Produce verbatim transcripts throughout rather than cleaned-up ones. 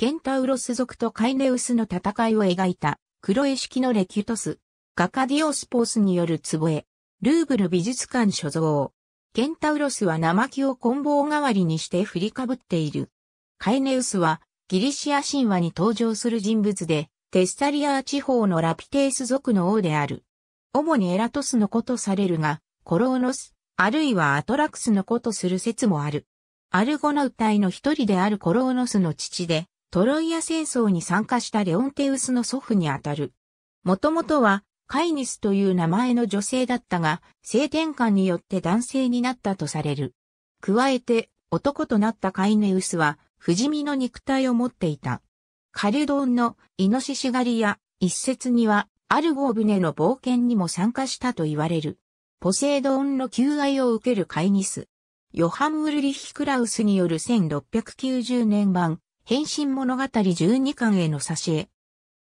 ケンタウロス族とカイネウスの戦いを描いた、クロエ式のレキュトス、画家ディオスポースによる壺、ルーブル美術館所蔵。ケンタウロスは生木を棍棒代わりにして振りかぶっている。カイネウスはギリシア神話に登場する人物で、テスタリア地方のラピテース族の王である。主にエラトスの子とされるが、コローノス、あるいはアトラクスの子とする説もある。アルゴナウ隊の一人であるコローノスの父で、トロイア戦争に参加したレオンテウスの祖父にあたる。もともとは、カイニスという名前の女性だったが、性転換によって男性になったとされる。加えて、男となったカイネウスは、不死身の肉体を持っていた。カルドンのイノシシ狩りや、一説には、アルゴ船の冒険にも参加したと言われる。ポセイドンの求愛を受けるカイニス。ヨハン・ウルリヒ・クラウスによるせんろっぴゃくきゅうじゅうねん版、変身物語じゅうにかんへの挿絵。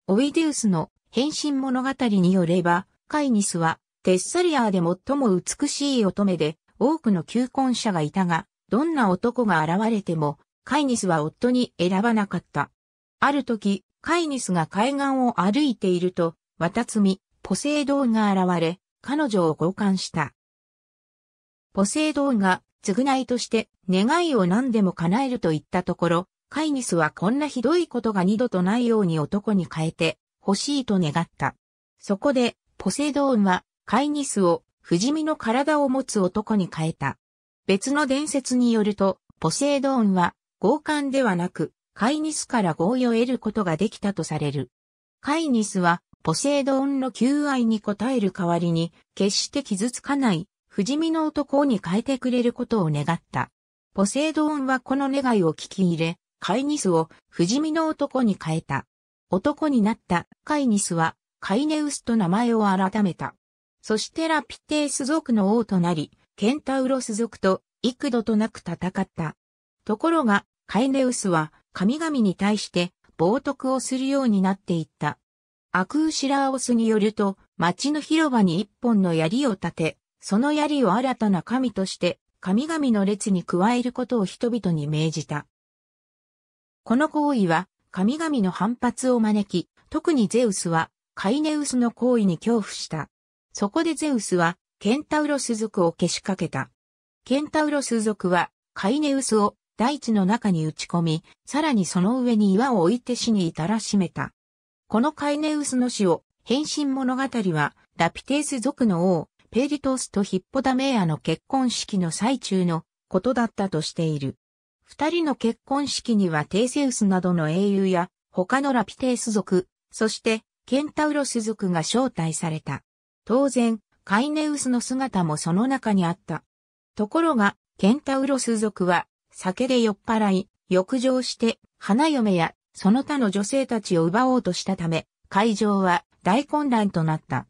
オイデウスの変身物語によれば、カイニスはテッサリアで最も美しい乙女で多くの求婚者がいたが、どんな男が現れてもカイニスは夫に選ばなかった。ある時、カイニスが海岸を歩いていると、ワタツミ、ポセイドンが現れ、彼女を交換した。ポセイドンが償いとして願いを何でも叶えると言ったところ、カイニスはこんなひどいことが二度とないように男に変えて、欲しいと願った。そこで、ポセイドンは、カイニスを、不死身の体を持つ男に変えた。別の伝説によると、ポセイドンは、強姦ではなく、カイニスから合意を得ることができたとされる。カイニスは、ポセイドンの求愛に応える代わりに、決して傷つかない、不死身の男に変えてくれることを願った。ポセイドンはこの願いを聞き入れ、カイニスを、不死身の男に変えた。男になったカイニスはカイネウスと名前を改めた。そしてラピテース族の王となり、ケンタウロス族と幾度となく戦った。ところがカイネウスは神々に対して冒涜をするようになっていった。アクーシラーオスによると町の広場に一本の槍を立て、その槍を新たな神として神々の列に加えることを人々に命じた。この行為は神々の反発を招き、特にゼウスはカイネウスの行為に恐怖した。そこでゼウスはケンタウロス族をけしかけた。ケンタウロス族はカイネウスを大地の中に打ち込み、さらにその上に岩を置いて死に至らしめた。このカイネウスの死を変身物語はラピテース族の王ペリトスとヒッポダメアの結婚式の最中のことだったとしている。二人の結婚式にはテーセウスなどの英雄や他のラピテース族、そしてケンタウロス族が招待された。当然、カイネウスの姿もその中にあった。ところが、ケンタウロス族は酒で酔っ払い、浴場して花嫁やその他の女性たちを奪おうとしたため、会場は大混乱となった。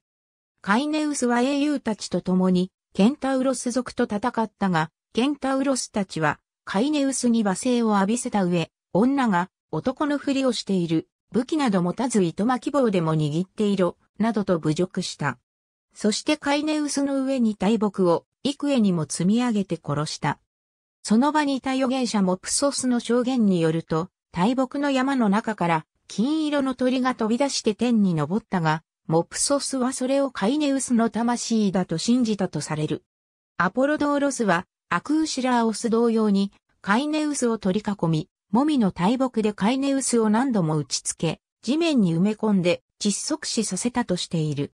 カイネウスは英雄たちと共にケンタウロス族と戦ったが、ケンタウロスたちはカイネウスに罵声を浴びせた上、女が男のふりをしている、武器など持たず糸巻き棒でも握っていろ、などと侮辱した。そしてカイネウスの上に大木を幾重にも積み上げて殺した。その場にいた預言者モプソスの証言によると、大木の山の中から金色の鳥が飛び出して天に昇ったが、モプソスはそれをカイネウスの魂だと信じたとされる。アポロドーロスは、アクーシラーオス同様にカイネウスを取り囲み、モミの大木でカイネウスを何度も打ちつけ、地面に埋め込んで窒息死させたとしている。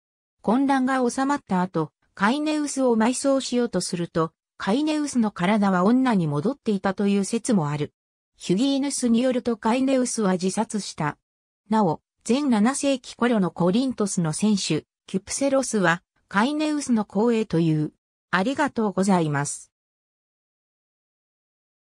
混乱が収まった後、カイネウスを埋葬しようとすると、カイネウスの体は女に戻っていたという説もある。ヒュギーヌスによるとカイネウスは自殺した。なお、前ななせいき頃のコリントスの選手、キュプセロスはカイネウスの後衛という。ありがとうございます。